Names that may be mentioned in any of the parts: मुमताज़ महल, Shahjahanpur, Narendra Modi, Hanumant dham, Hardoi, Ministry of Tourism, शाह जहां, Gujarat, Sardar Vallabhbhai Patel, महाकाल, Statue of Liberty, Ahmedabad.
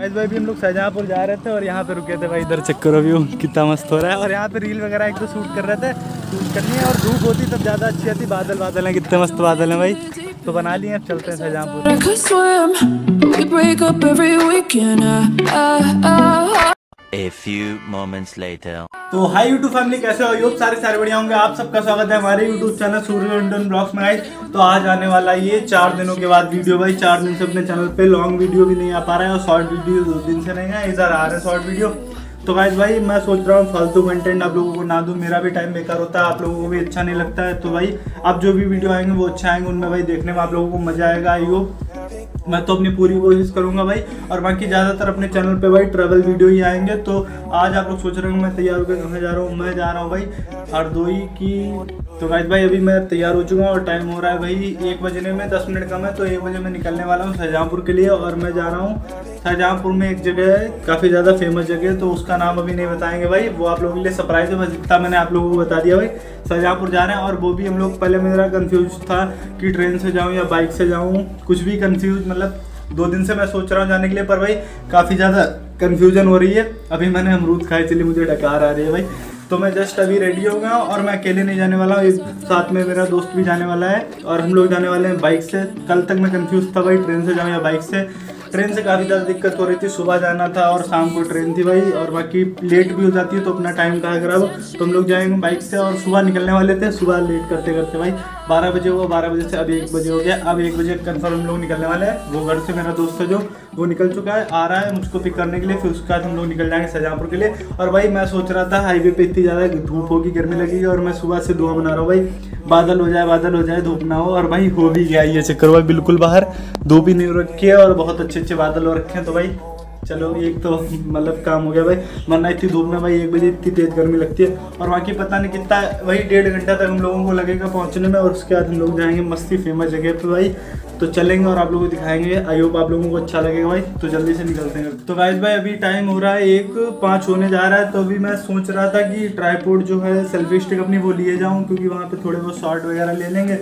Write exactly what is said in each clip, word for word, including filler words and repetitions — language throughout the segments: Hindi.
महेश भाई भी हम लोग शाहजहाँपुर जा रहे थे और यहाँ पे रुके थे भाई। इधर चेक करो व्यू कितना मस्त हो रहा है। और यहाँ पे रील वगैरह एक तो शूट कर रहे थे, शूट करनी है और धूप होती तब ज़्यादा अच्छी आती। बादल बादल हैं, कितने मस्त बादल हैं भाई। तो बना लिए, अब चलते हैं Shahjahanpur. A few moments later. तो हाय यूट्यूब फैमिली, कैसे हो? यूट्यूब सारे सारे बढ़िया होंगे। आप सबका स्वागत है हमारे YouTube channel Surya Indian blogs में। गाइस तो आज आने वाला ये चार दिनों के बाद वीडियो भाई। चार दिन से अपने चैनल पे लॉन्ग वीडियो भी नहीं आ पा रहा है और शॉर्ट वीडियो दो दिन से नहीं है, इधर आ रहे हैं शॉर्ट वीडियो। तो गाइस भाई मैं सोच रहा हूँ फालतू कंटेंट आप लोगों को ना दूँ, मेरा भी टाइम बेकार होता है, आप लोगों को भी अच्छा नहीं लगता है। तो भाई अब जो भी वीडियो आएंगे वो अच्छे आएंगे, उनमें भाई देखने में आप लोगों को मजा आएगा। आई होप मैं तो अपनी पूरी कोशिश करूँगा भाई। और बाकी ज़्यादातर अपने चैनल पे भाई ट्रैवल वीडियो ही आएंगे। तो आज आप लोग सोच रहे होंगे मैं तैयार होकर कहाँ जा रहा हूँ, मैं जा रहा हूँ भाई हरदोई की। तो गाइस भाई अभी मैं तैयार हो चुका हूँ और टाइम हो रहा है भाई एक बजने में दस मिनट कम है। तो एक बजे मैं निकलने वाला हूँ शाहजहाँपुर के लिए और मैं जा रहा हूँ शाहजहाँपुर में एक जगह है काफ़ी ज़्यादा फेमस जगह, तो उसका नाम अभी नहीं बताएंगे भाई, वो आप लोगों के लिए सरप्राइज है। बस इतना मैंने आप लोगों को बता दिया भाई शाहजहाँपुर जा रहे हैं। और वो भी हम लोग, पहले मेरा कन्फ्यूज़ था कि ट्रेन से जाऊँ या बाइक से जाऊँ, कुछ भी कन्फ्यूज़, मतलब दो दिन से मैं सोच रहा हूँ जाने के लिए, पर भाई काफ़ी ज़्यादा कन्फ्यूजन हो रही है। अभी मैंने अमरूद खाए इसलिए मुझे डकार आ रही है भाई। तो मैं जस्ट अभी रेडी हो गया और मैं अकेले नहीं जाने वाला हूँ, साथ में मेरा दोस्त भी जाने वाला है और हम लोग जाने वाले हैं बाइक से। कल तक मैं कन्फ्यूज़ था भाई ट्रेन से जाऊँ या बाइक से। ट्रेन से काफ़ी ज़्यादा दिक्कत हो रही थी, सुबह जाना था और शाम को ट्रेन थी भाई, और बाकी लेट भी हो जाती है तो अपना टाइम कहा खराब। तो हम लोग जाएंगे बाइक से और सुबह निकलने वाले थे, सुबह लेट करते करते भाई बारह बजे हुआ, बारह बजे से अब एक बजे हो गया। अब एक बजे कन्फर्म हम लोग निकलने वाले हैं। वो घर से मेरा दोस्त है जो, वो निकल चुका है, आ रहा है मुझको पिक करने के लिए, फिर उसके बाद हम लोग निकल जाएंगे शाहजहाँपुर के लिए। और भाई मैं सोच रहा था हाईवे पर इतनी ज़्यादा धूप होगी, गर्मी लगेगी, और मैं सुबह से दुआ मना रहा हूँ भाई बादल हो जाए, बादल हो जाए, धूप ना हो। और भाई हो भी गया, ये चक्कर भाई बिल्कुल बाहर धूप ही नहीं हो रखी है और बहुत अच्छे अच्छे बादल हो रखे हैं। तो भाई चलो एक तो मतलब काम हो गया भाई, वरना इतनी धूप में भाई एक बजे इतनी तेज़ गर्मी लगती है। और बाकी पता नहीं कितना भाई डेढ़ घंटा तक हम लोगों को लगेगा पहुंचने में, और उसके बाद हम लोग जाएंगे मस्ती फेमस जगह पे भाई। तो चलेंगे और आप लोगों को दिखाएंगे, आई होप आप लोगों को अच्छा लगेगा भाई। तो जल्दी से निकलते हैं। तो गाइस भाई अभी टाइम हो रहा है एक पाँच होने जा रहा है। तो अभी मैं सोच रहा था कि ट्राईपोड जो है सेल्फी स्टिक अपनी वो लिए जाऊँ, क्योंकि वहाँ पर थोड़े बहुत शॉर्ट वगैरह ले लेंगे।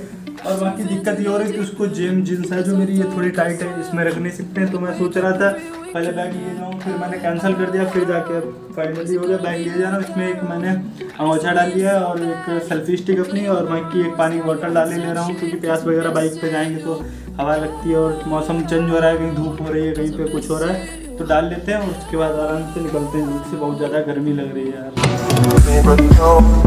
और बाकी दिक्कत ये हो रही है कि उसको जेम जींस है जो मेरी, ये थोड़ी टाइट है, इसमें रख नहीं सकते। तो मैं सोच रहा था पहले बैग ले जाऊँ, फिर मैंने कैंसिल कर दिया, फिर जाके फाइनली हो गया बैग ले जाना। इसमें एक मैंने अंगोछा डाली है और एक सेल्फी स्टिक अपनी, और बाकी एक पानी की बोतल डाली ले रहा हूँ, क्योंकि प्यास वगैरह बाइक पे जाएंगे तो हवा लगती है और मौसम चेंज हो रहा है, कहीं धूप हो रही है, कहीं पे कुछ हो रहा है, तो डाल लेते हैं और उसके बाद आराम से निकलते हैं, जिससे बहुत ज़्यादा गर्मी लग रही है। भाई भी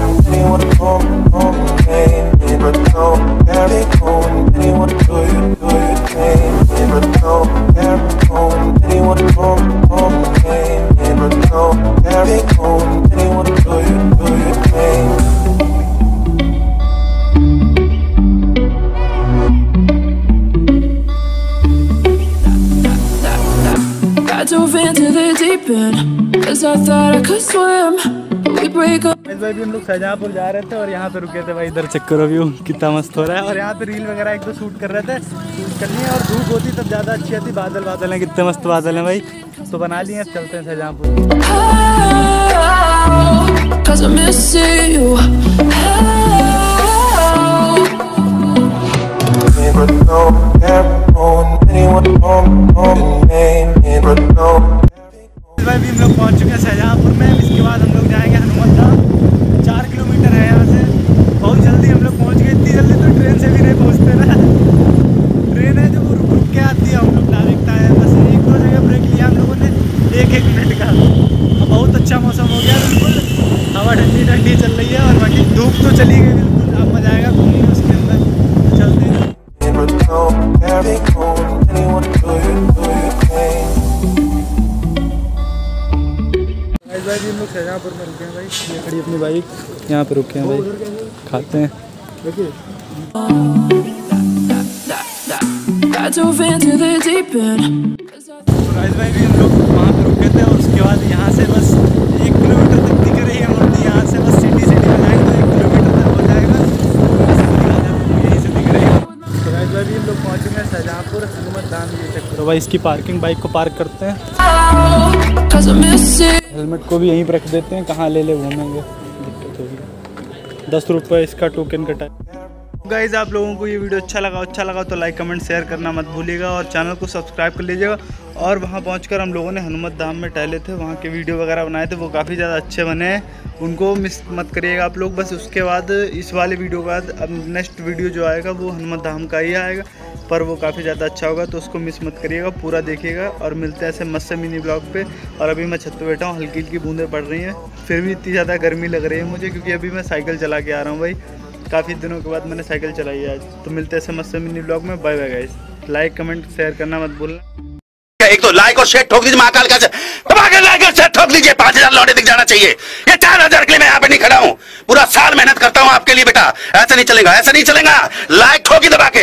हम लोग शाहजहाँपुर जा रहे थे और यहाँ पे रुके थे भाई। इधर चेक करो व्यू कितना मस्त हो रहा है। और यहाँ पे रील वगैरह एक तो शूट कर रहे थे, शूट करनी है और धूप होती तब ज़्यादा अच्छी आती। बादल बादल हैं, कितने मस्त बादल हैं भाई। तो बना लिए, अब चलते हैं शाहजहाँपुर। भाई भी हम लोग पहुँच चुके हैं शाहजहाँपुर में। इसके बाद हम लोग जाएंगे हनुमत धाम, चार किलोमीटर है यहाँ से। बहुत जल्दी हम लोग पहुँच गए, इतनी जल्दी तो ट्रेन से भी नहीं पहुँचते ना। ट्रेन है जो रुक रुक के आती है, हम लोग डायरेक्ट आए हैं। बस एक दो जगह ब्रेक लिया हम लोगों ने एक एक मिनट का। बहुत अच्छा मौसम हो गया, बिल्कुल हवा ठंडी ठंडी चल रही है और बाकी धूप तो चली गई बिल्कुल। अब मजा आएगा घूमने उसके अंदर, चलते हैं। भाई भी हम लोग शाहजहाँपुर में रुके हैं भाई, ये खड़ी अपनी बाइक यहाँ पे रुके हैं भाई, खाते हैं। तो राज भाई भी हम लोग वहाँ पे रुके थे और उसके बाद यहाँ से बस एक किलोमीटर तक दिख रही है मूर्ति, यहाँ से बस सिटी सिटी हो जाएगी तो एक किलोमीटर तक हो जाएगा, यहीं से दिख रही है। तो राज भाई भी हम लोग पहुँचेंगे शाहजहाँपुर। हनुमत धाम ये चेक करो। तो भाई इसकी पार्किंग, बाइक को पार्क करते हैं, हेलमेट को भी यहीं पर रख देते हैं, कहाँ ले ले घूमेंगे, दिक्कत होगी। दस रुपये इसका टोकन कटा। गाइज आप लोगों को ये वीडियो अच्छा लगा अच्छा लगा तो लाइक कमेंट शेयर करना मत भूलिएगा और चैनल को सब्सक्राइब कर लीजिएगा। और वहाँ पहुँचकर हम लोगों ने हनुमत धाम में टहले थे, वहाँ के वीडियो वगैरह बनाए थे, वो काफ़ी ज़्यादा अच्छे बने हैं, उनको मिस मत करिएगा आप लोग। बस उसके बाद इस वाले वीडियो के बाद अब नेक्स्ट वीडियो जो आएगा वो हनुमत धाम का ही आएगा, पर वो काफ़ी ज़्यादा अच्छा होगा तो उसको मिस मत करिएगा, पूरा देखिएगा। और मिलते हैं ऐसे मस्त से मिनी ब्लॉग पे। और अभी मैं छत पे बैठा हूँ, हल्की हल्की बूंदें पड़ रही हैं, फिर भी इतनी ज़्यादा गर्मी लग रही है मुझे, क्योंकि अभी मैं साइकिल चला के आ रहा हूँ भाई, काफ़ी दिनों के बाद मैंने साइकिल चलाई है आज। तो मिलते हैं ऐसे मस्त से मिनी ब्लॉग में, bye bye guys. Like comment share करना मत भूलना, एक तो लाइक और शेयर ठोक दीजिए महाकाल का, लाइक और शेयर ठोक दीजिए। पाँच हज़ार लौटे दिख जाना चाहिए, ये चार हज़ार के लिए मैं यहाँ पे नहीं खड़ा हूँ, पूरा साल मेहनत करता हूँ आपके लिए बेटा, ऐसा नहीं चलेगा ऐसा नहीं चलेगा, लाइक ठोकी दबा के।